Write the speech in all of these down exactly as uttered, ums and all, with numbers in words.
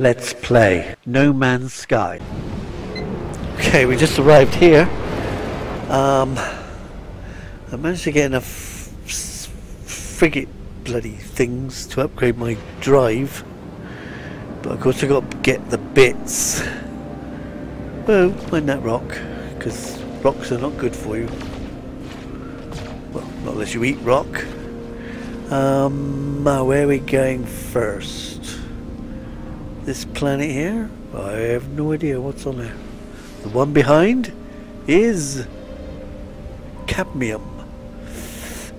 Let's play No Man's Sky. Okay, we just arrived here. Um, I managed to get enough frigate bloody things to upgrade my drive, but of course I got to get the bits. Well, mind that rock, because rocks are not good for you. Well, not unless you eat rock. Um, where are we going first? This planet here? I have no idea what's on there. The one behind is cadmium.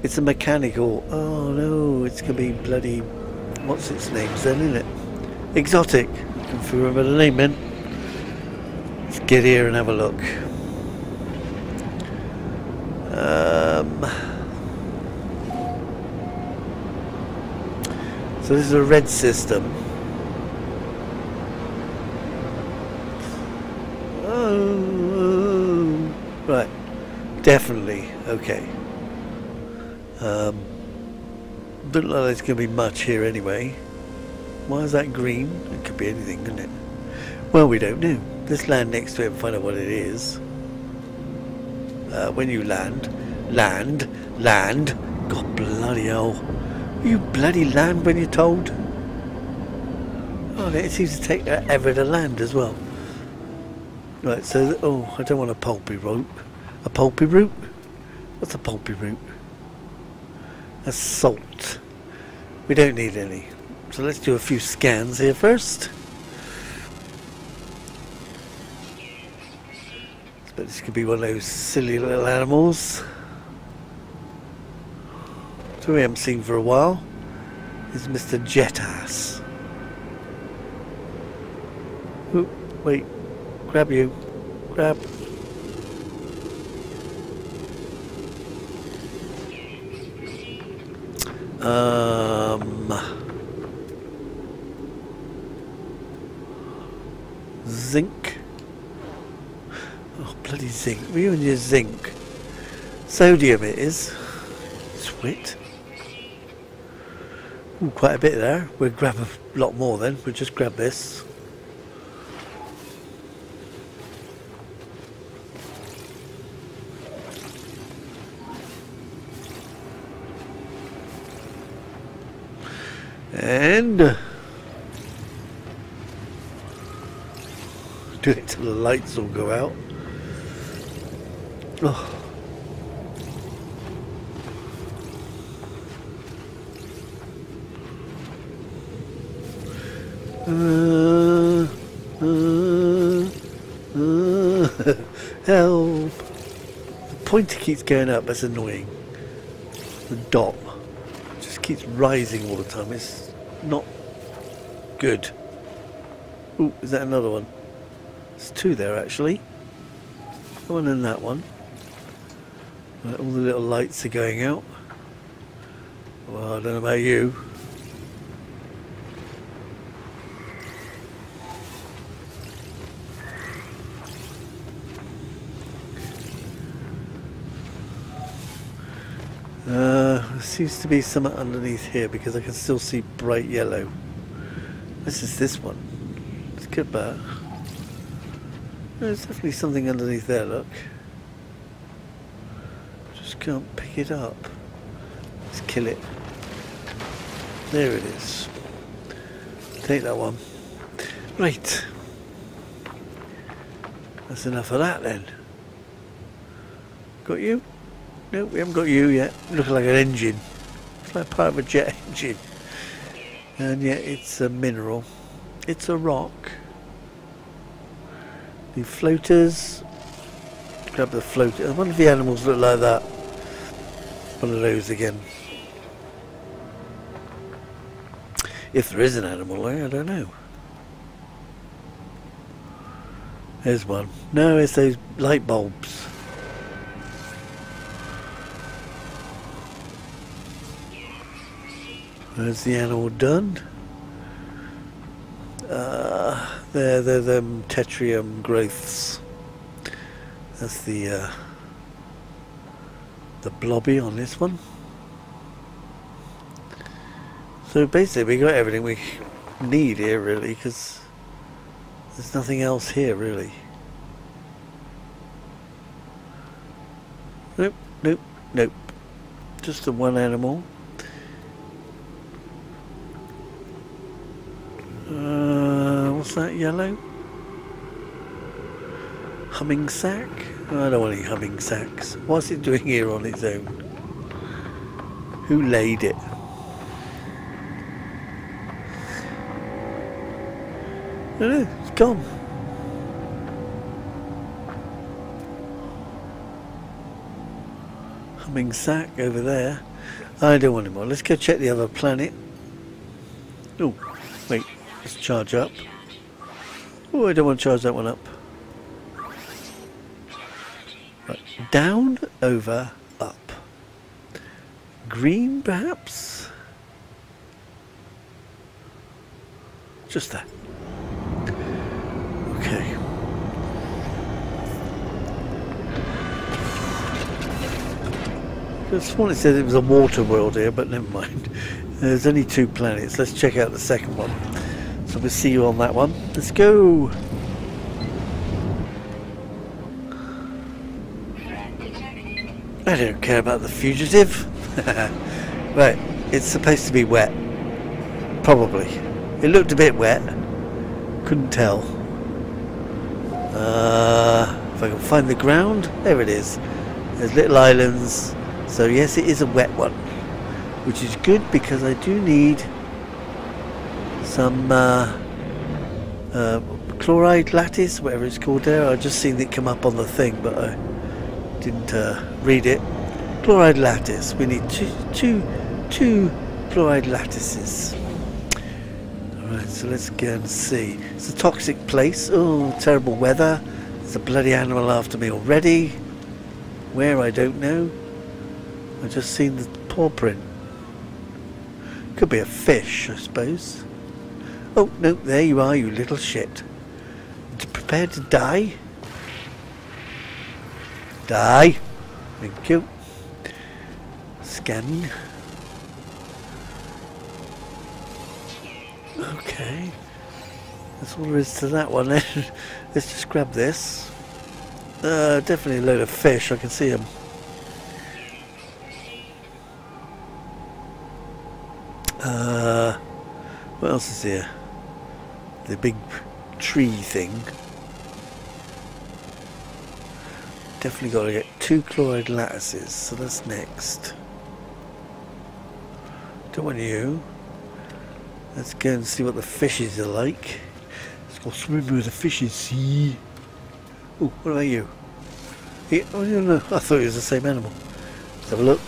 It's a mechanical. Oh no, it's going to be bloody. What's its name then, isn't it? Exotic. I can remember the name then. Let's get here and have a look. Um, so this is a red system. Oh, right, definitely okay. Um, don't look like there's going to be much here anyway. Why is that green? It could be anything, couldn't it? Well, we don't know. Let's land next to it and find out what it is. Uh, when you land, land, land. God bloody hell! You bloody land when you're told. Oh, it seems to take ever to land as well. Right, so oh, I don't want a pulpy root. A pulpy root? What's a pulpy root? A salt. We don't need any. So let's do a few scans here first. But this could be one of those silly little animals. So we haven't seen for a while. This is Mister Jetass. Oop, wait. Grab you. Grab. Um. Zinc. Oh, bloody zinc. Were you and your zinc? Sodium it is. Sweet. Ooh, quite a bit there. We'll grab a lot more then. We'll just grab this. And do it till the lights all go out. Oh. Uh, uh, uh, help! The pointer keeps going up. That's annoying. The dot just keeps rising all the time. It's not good. Ooh, is that another one? There's two there actually. That one and that one. All the little lights are going out. Well, I don't know about you. Seems to be somewhat underneath here because I can still see bright yellow. This is this one. It's good, but there's definitely something underneath there. Look, just can't pick it up. Let's kill it. There it is. Take that one. Right. That's enough of that then. Got you. No, we haven't got you yet. Looks like an engine. It's like part of a jet engine. And yet it's a mineral. It's a rock. The floaters. Grab the floater. I wonder if the animals look like that. One of those again. If there is an animal there, I don't know. There's one. No, it's those light bulbs. There's the animal done. Uh, there, there, them tetrium growths. That's the uh, the blobby on this one. So basically, we got everything we need here, really, because There's nothing else here really. Nope, nope, nope. Just the one animal. Uh, what's that yellow? Humming sack? I don't want any humming sacks. What's it doing here on its own? Who laid it? No, no, it's gone. Humming sack over there. I don't want any more. Let's go check the other planet. Oh, wait. Let's charge up. Oh, I don't want to charge that one up. Down, over, up. Green, perhaps? Just that. Okay. This one, it said it was a water world here, but never mind. There's only two planets. Let's check out the second one. So we'll see you on that one. Let's go. I don't care about the fugitive. Right, it's supposed to be wet. Probably. It looked a bit wet. Couldn't tell. Uh, if I can find the ground, there it is. There's little islands. So yes, it is a wet one. Which is good because I do need some uh, uh, chloride lattice, whatever it's called there. I just seen it come up on the thing, but I didn't uh, read it. Chloride lattice. We need two, two, two chloride lattices. Alright, so let's go and see. It's a toxic place. Oh, terrible weather. There's a bloody animal after me already. Where, I don't know. I just seen the paw print. Could be a fish, I suppose. Oh, no, there you are, you little shit. Prepared to die? Die. Thank you. Scanning. Okay. That's all there is to that one then. Let's just grab this. Uh, definitely a load of fish. I can see them. Uh, what else is here? The big tree thing. Definitely got to get two chloride lattices, so that's next. Don't want you. Let's go and see what the fishes are like. Let's go swim with the fishes. See. Oh, what about you? He, oh no, I thought it was the same animal. Let's have a look.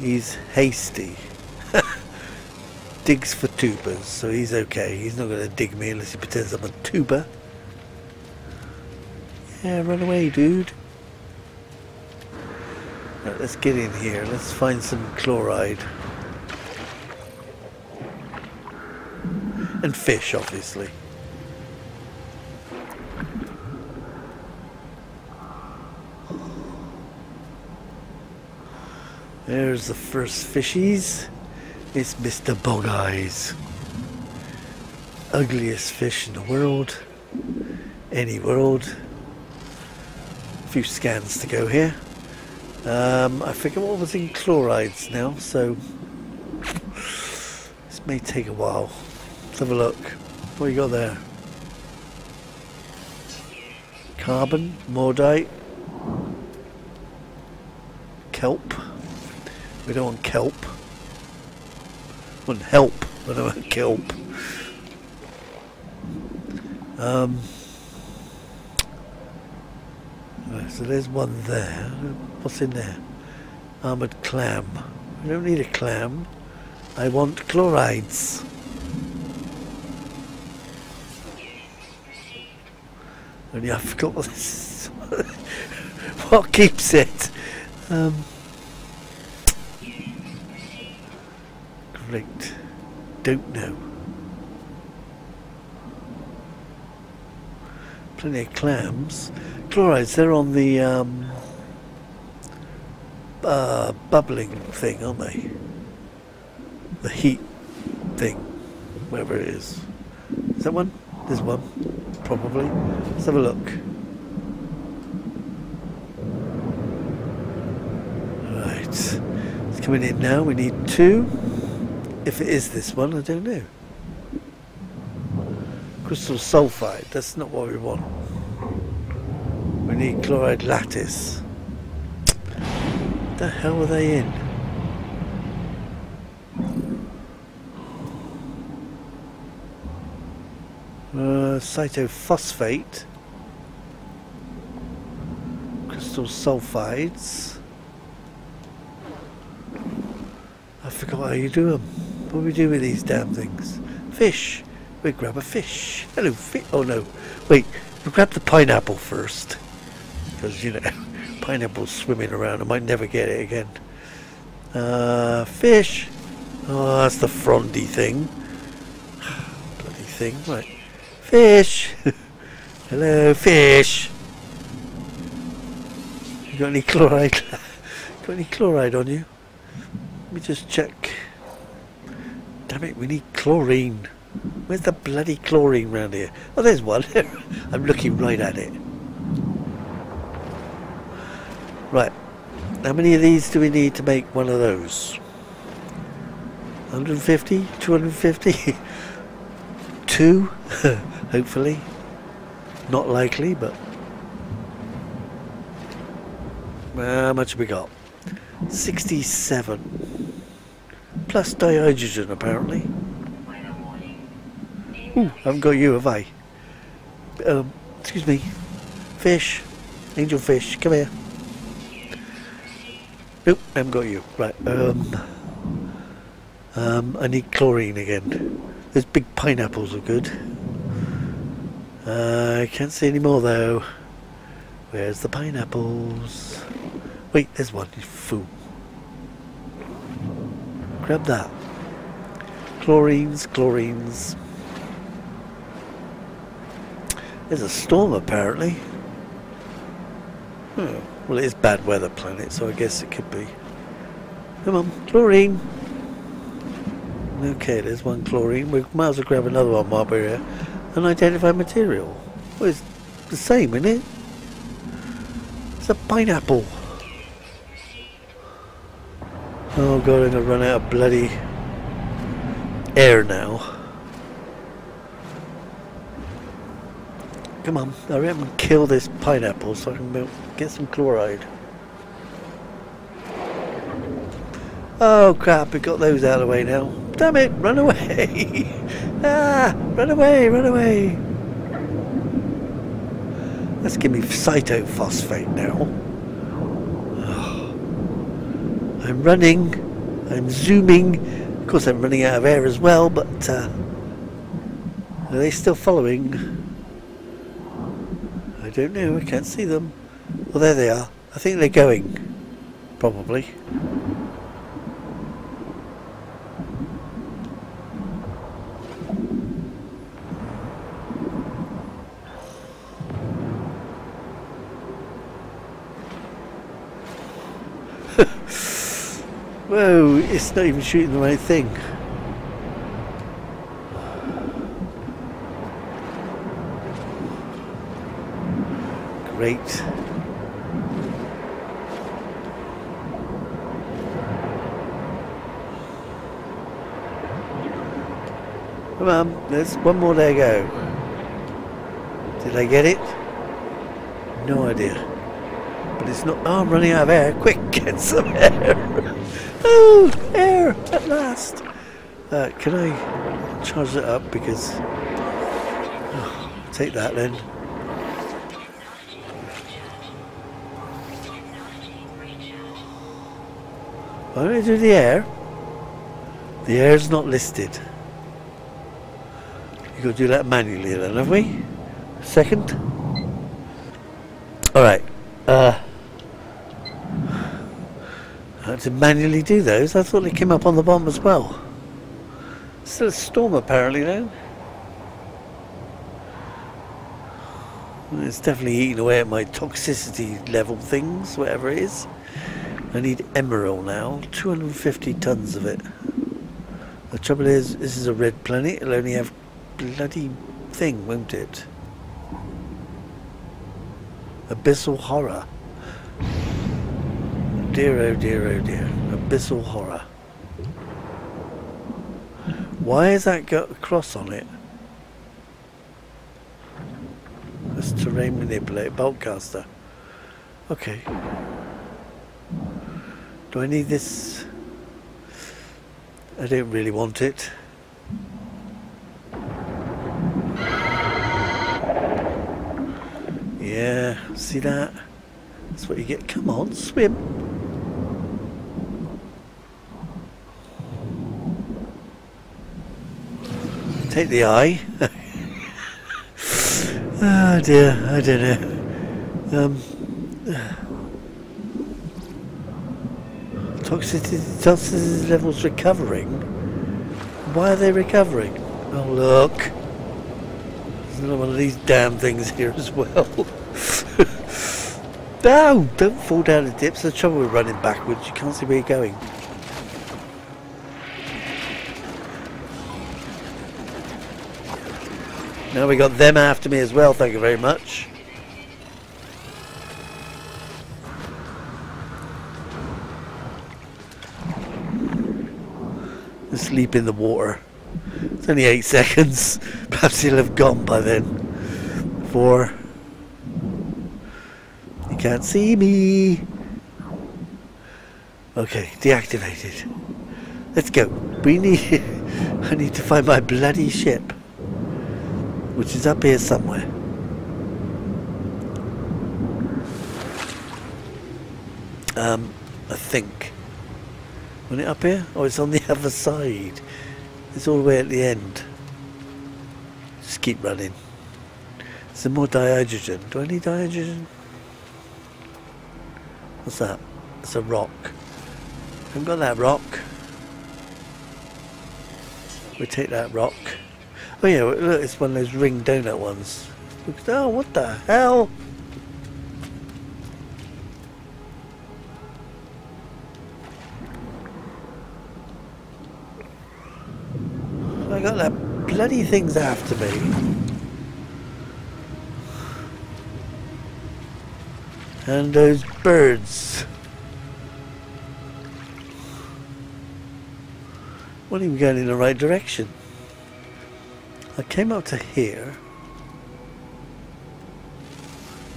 He's hasty. Digs for tubers, so he's okay. He's not going to dig me unless he pretends I'm a tuber. Yeah, run away, dude. Right, let's get in here. Let's find some chloride. And fish, obviously. There's the first fishies. It's Mister Bog Eyes. Ugliest fish in the world. Any world. Few scans to go here. Um, I forget what was in chlorides now, so this may take a while. Let's have a look. What you got there? Carbon, mordite, kelp. We don't want kelp. We want help. We don't want kelp. Um. So there's one there. What's in there? Armoured clam. I don't need a clam. I want chlorides. Only I forgot what this is. What keeps it? Um, great. Don't know. Plenty of clams. Chlorides, they're on the um, uh, bubbling thing, aren't they? The heat thing, whatever it is. Is that one? There's one, probably. Let's have a look. Right. It's coming in now. We need two. If it is this one, I don't know. Crystal sulfide. That's not what we want. We need chloride lattice. What the hell are they in? Uh, cytophosphate, crystal sulfides. I forgot how you do them. What do we do with these damn things? Fish. We grab a fish. Hello, fish. Oh no, wait. We grab the pineapple first, because you know, pineapple's swimming around. I might never get it again. Uh, fish. Oh, that's the frondy thing. Bloody thing, right? Fish. Hello, fish. You got any chloride? Got any chloride on you? Let me just check. Damn it, we need chlorine. Where's the bloody chlorine round here? Oh, there's one. I'm looking right at it. Right. How many of these do we need to make one of those? one hundred fifty? two hundred fifty? Two? Hopefully. Not likely, but... How much have we got? sixty-seven. Plus dihydrogen, apparently. Ooh, haven't got you, have I? Um, excuse me. Fish. Angel fish, come here. Nope, haven't got you. Right, um... Um, I need chlorine again. Those big pineapples are good. Uh, I can't see any more, though. Where's the pineapples? Wait, there's one, you fool. Grab that. Chlorines, chlorines. There's a storm apparently. Oh, well, it is bad weather planet, so I guess it could be. Come on, chlorine. Okay, there's one chlorine. We might as well grab another one while we're here. Unidentified material. Well, it's the same, isn't it? It's a pineapple. Oh god, I'm gonna run out of bloody air now. Come on, hurry up and kill this pineapple so I can get some chloride. Oh crap, we got those out of the way now. Damn it, run away! Ah, run away, run away! Let's give me cytophosphate now. Oh, I'm running, I'm zooming. Of course I'm running out of air as well, but... Uh, are they still following? I don't know, I can't see them. Well, there they are. I think they're going. Probably. Whoa, it's not even shooting the right thing. Great. Come on, there's one more there go. Did I get it? No idea. But it's not... Oh, I'm running out of air. Quick, get some air. Oh, air at last. Uh, can I charge it up because... Oh, take that then. Why don't I do the air? The air's not listed. You've got to do that manually then, have we? Second. Alright. Uh, I had to manually do those. I thought they came up on the bomb as well. Still a storm apparently though. It's definitely eating away at my toxicity level things, whatever it is. I need emeril now, two hundred fifty tons of it. The trouble is, this is a red planet, it'll only have bloody thing, won't it? Abyssal horror. Dear, oh dear, oh dear. Abyssal horror. Why has that got a cross on it? That's terrain manipulate, bulk caster. Okay. Do I need this? I don't really want it. Yeah, see that? That's what you get. Come on, swim. Take the eye. Oh dear, I don't know. Um, toxicity, toxicity levels recovering. Why are they recovering? Oh look, there's another one of these damn things here as well. No, don't fall down the dips. The trouble with running backwards, you can't see where you're going. Now we got them after me as well, thank you very much. Sleep in the water. It's only eight seconds. Perhaps he'll have gone by then. Four. You can't see me. Okay, deactivated. Let's go. We need. I need to find my bloody ship, which is up here somewhere. Um, I think. Wasn't it up here? Oh, it's on the other side. It's all the way at the end. Just keep running. Some more dihydrogen. Do I need dihydrogen? What's that? It's a rock. I haven't got that rock. We take that rock. Oh yeah, look, it's one of those ring donut ones. Oh, what the hell? I got that bloody thing's after me. And those birds. We're not even going in the right direction. I came up to here.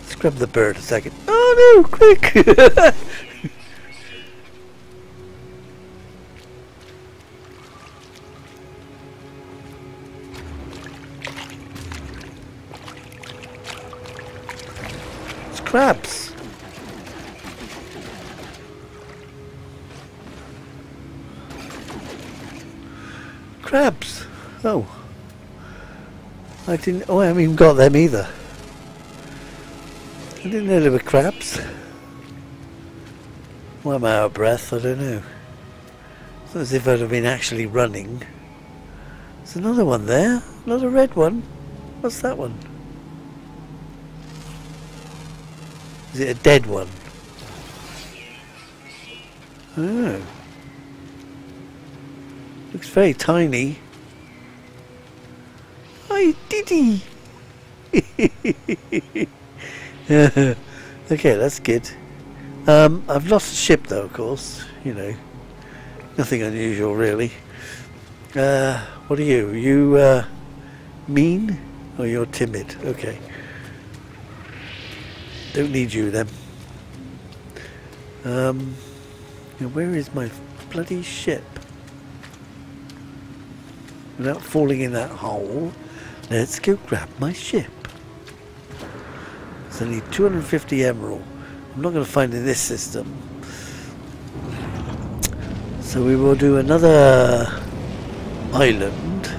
Let's grab the bird a second. Oh no, quick! Crabs. Crabs. Oh, I didn't. Oh, I haven't even got them either. I didn't know they were crabs. Why am I out of breath? I don't know. It's not as if I'd have been actually running. There's another one there. Another red one. What's that one? Is it a dead one? Oh. Looks very tiny. Hi, Diddy! Okay, that's good. Um, I've lost the ship though, of course. You know, nothing unusual really. Uh, what are you? Are you uh, mean? Or you're timid? Okay. Don't need you then. Um, where is my bloody ship? Without falling in that hole, let's go grab my ship. So I need two hundred fifty emerald. I'm not going to find in this system. So we will do another island.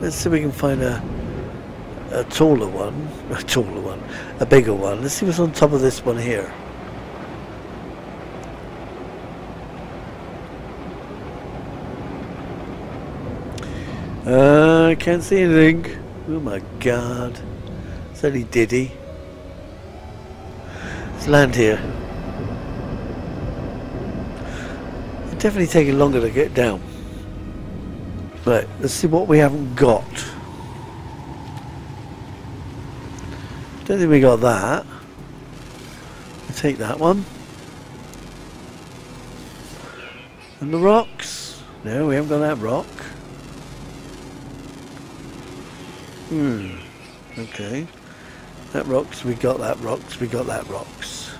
Let's see if we can find a a taller one, a taller one, a bigger one. Let's see what's on top of this one here. Uh, I can't see anything. Oh my god. It's only Diddy. Let's land here. It's definitely taking longer to get down. Right, let's see what we haven't got. Don't think we got that. I'll take that one. And the rocks. No, we haven't got that rock. Hmm. Okay. That rocks, we got that rocks, we got that rocks.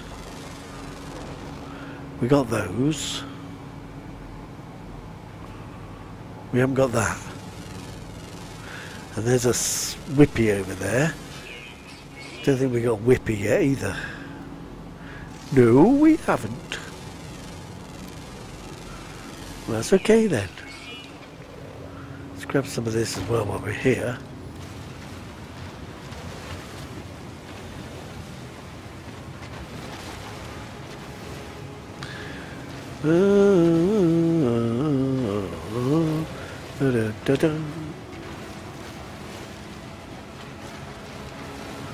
We got those. We haven't got that. And there's a whippy over there. Don't think we got whippy yet either. No, we haven't. Well, that's okay then. Let's grab some of this as well while we're here.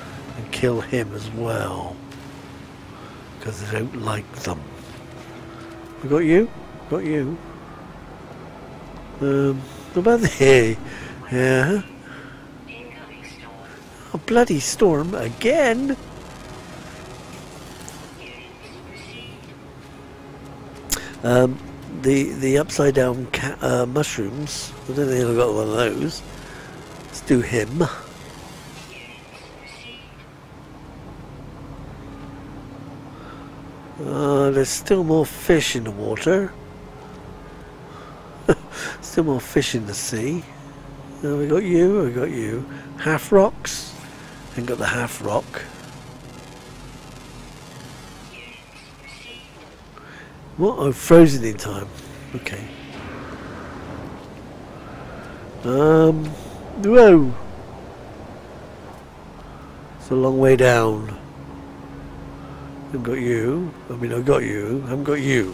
And kill him as well, because I don't like them. We got you? Got you? Um, what about the... Yeah? A bloody storm again? Um, the the upside down ca uh, mushrooms. I don't think I've got one of those. Let's do him. Uh, there's still more fish in the water. Still more fish in the sea. Uh, we got you. We got you. Half rocks. And got the half rock. What? Oh, frozen in time. Okay. Um. Whoa! It's a long way down. I've got you. I mean, I've got you. I haven't got you.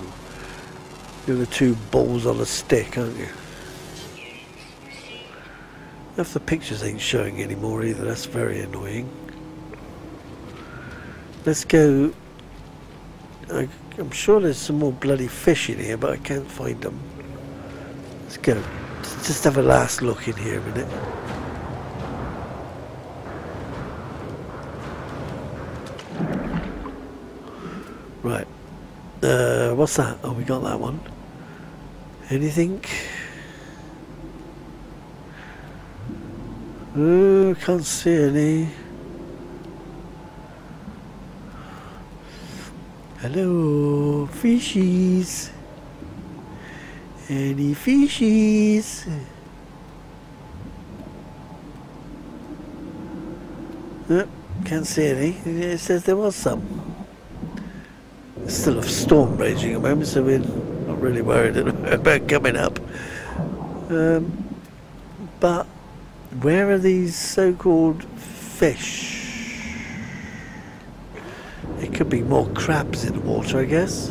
You're the two balls on a stick, aren't you? If the pictures ain't showing anymore either, that's very annoying. Let's go. I, I'm sure there's some more bloody fish in here, but I can't find them. Let's go. Just have a last look in here a minute. Right. Uh, what's that? Oh, we got that one. Anything? Oh, can't see any. Hello, fishies. Any fishies? Nope, can't see any. It says there was some. It's still a storm raging at the moment, so we're not really worried about coming up. Um, but where are these so-called fish? It could be more crabs in the water, I guess.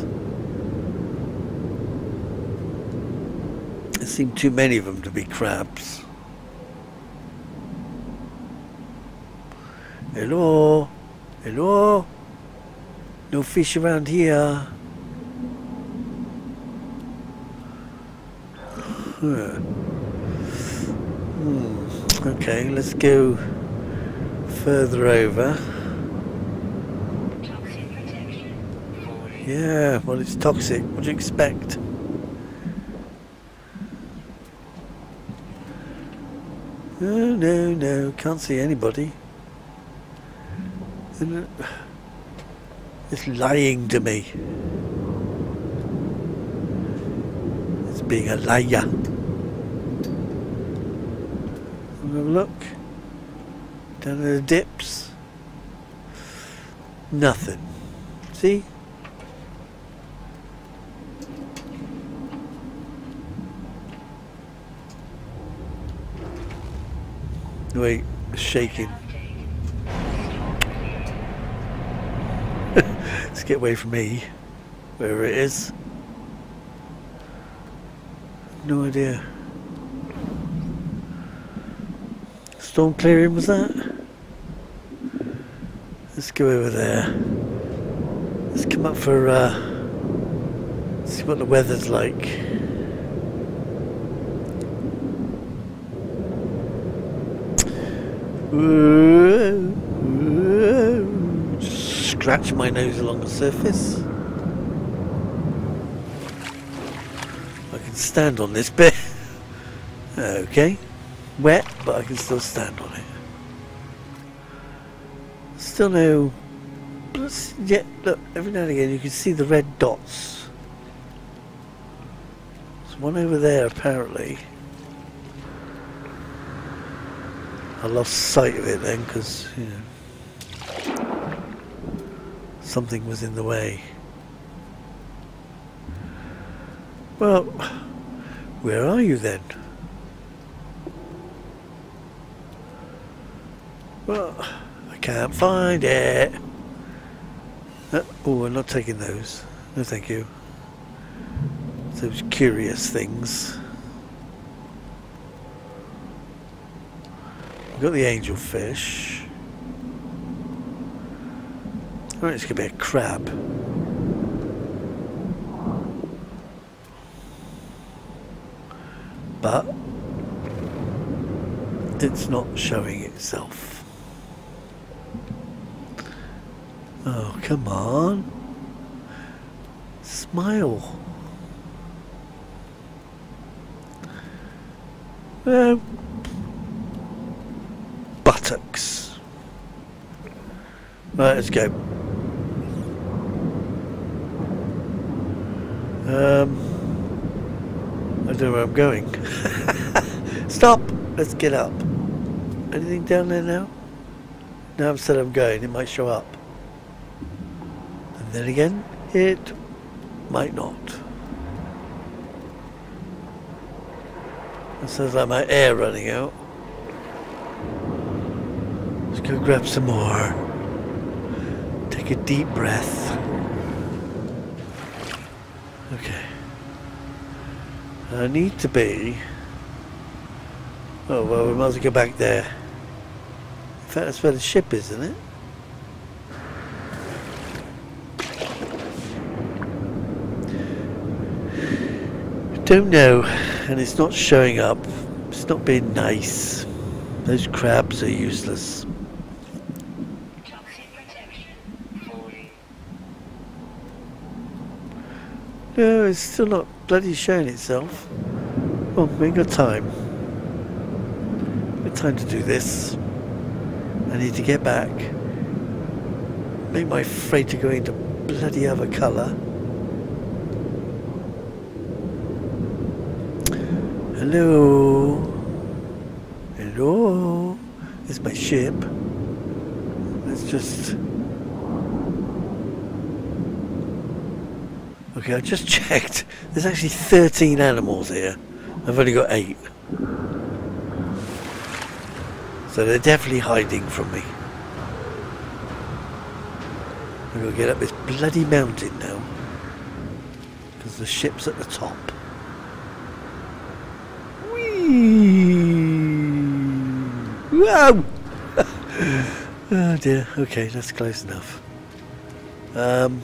There seem too many of them to be crabs. Hello? Hello? No fish around here. Huh. Hmm. Okay, let's go further over. Yeah, well, it's toxic. What do you expect? No, no, no. Can't see anybody. It's lying to me. It's being a liar. Have a look. Down in the dips. Nothing. See? Wait, shaking. Let's get away from me, wherever it is. No idea. Storm clearing was that? Let's go over there. Let's come up for, uh, see what the weather's like. Whoa, whoa. scratch my nose along the surface. I can stand on this bit. Okay. Wet, but I can still stand on it. Still no... But yeah, look, every now and again you can see the red dots. There's one over there, apparently. I lost sight of it then, because, you know... something was in the way. Well, where are you then? Well, I can't find it. Uh, oh, I'm not taking those. No, thank you. Those curious things. We've got the angelfish. Right, it's going to be a crab. But it's not showing itself. Oh, come on. Smile. Uh, buttocks. Right, let's go. Um, I don't know where I'm going. Stop! Let's get up. Anything down there now? Now I've said I'm going, it might show up. And then again, it might not. That sounds like my air running out. Let's go grab some more. Take a deep breath. Okay. I need to be... Oh, well, we might as well go back there. In fact, that's where the ship is, isn't it? Don't know, and it's not showing up. It's not being nice. Those crabs are useless. No, it's still not bloody showing itself. Well, we ain't got time. We've got time to do this. I need to get back. Make my freighter go into bloody other colour. Hello? Hello? It's my ship. Let's just... Okay, I just checked. There's actually thirteen animals here. I've only got eight. So they're definitely hiding from me. I'm going to get up this bloody mountain now. Because the ship's at the top. Whee! Whoa! Oh dear. Okay, that's close enough. Um...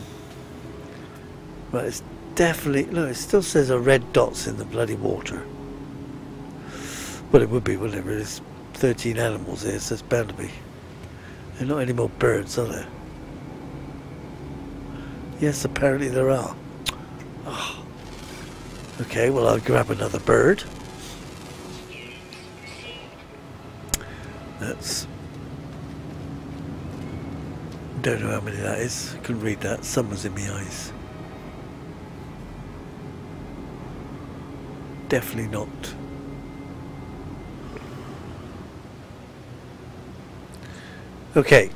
Right, it's definitely... No, it still says there are red dots in the bloody water. Well, it would be, wouldn't it? There's thirteen animals here, so it's bound to be. There are not any more birds, are there? Yes, apparently there are. Oh. Okay, well, I'll grab another bird. That's... Don't know how many that is. Couldn't read that. Sun was in my eyes. Definitely not. Okay,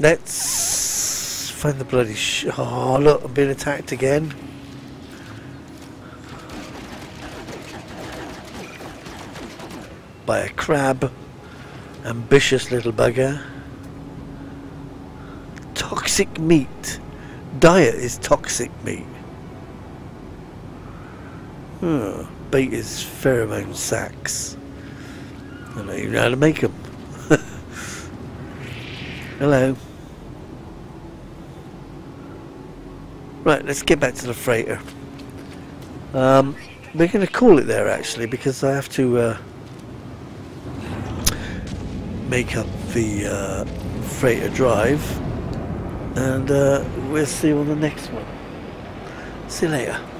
let's find the bloody sh... Oh, look, I'm being attacked again. By a crab. Ambitious little bugger. Toxic meat. Diet is toxic meat. Hmm. Bait is pheromone sacks. I don't even know how to make them. Hello. Right, let's get back to the freighter. Um, we're going to call it there actually because I have to uh, make up the uh, freighter drive. and uh, we'll see you on the next one. See you later.